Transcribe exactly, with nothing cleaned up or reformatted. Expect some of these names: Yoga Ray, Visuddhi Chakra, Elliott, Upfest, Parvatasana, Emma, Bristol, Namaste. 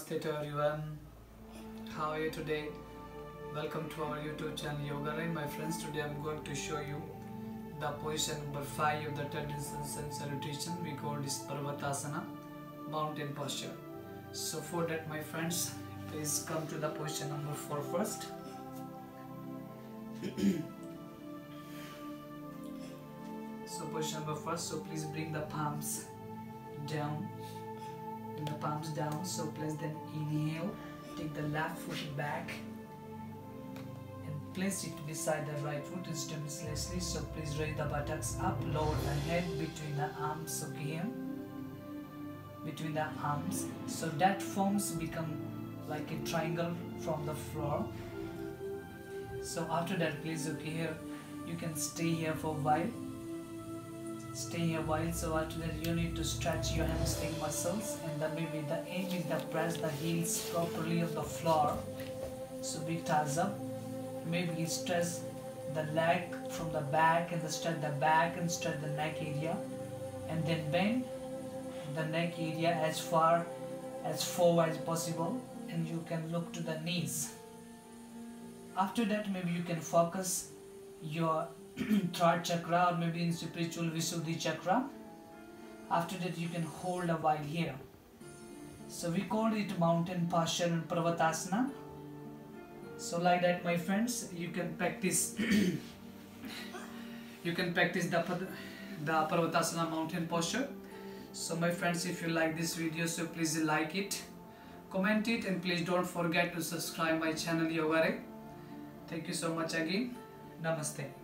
Namaste to everyone. How are you today? Welcome to our YouTube channel Yoga Ray. My friends, today I'm going to show you the position number five of the traditions and salutation. We call this Parvatasana, mountain posture. So for that, my friends, please come to the position number four first. So position number first. So please bring the palms down. Bring the palms down. So place them. Inhale. Take the left foot back and place it beside the right foot instantaneously. So please raise the buttocks up, lower the head between the arms. Okay, between the arms. So that forms become like a triangle from the floor. So after that, please, okay, here you can stay here for a while. Stay here a while. So after that, you need to stretch your hamstring muscles, and then maybe the aim is to press the heels properly on the floor. So big toes up. Maybe stretch the leg from the back and stretch the back and stretch the neck area, and then bend the neck area as far as forward as possible, and you can look to the knees. After that, maybe you can focus your third chakra, or maybe in spiritual Visuddhi Chakra. After that, you can hold a while here. So we call it mountain posture and Parvatasana. So like that, my friends, you can practice. You can practice the the Parvatasana mountain posture. So my friends, if you like this video, so please like it, comment it, and please don't forget to subscribe my channel Yoga Ray. Thank you so much again. Namaste.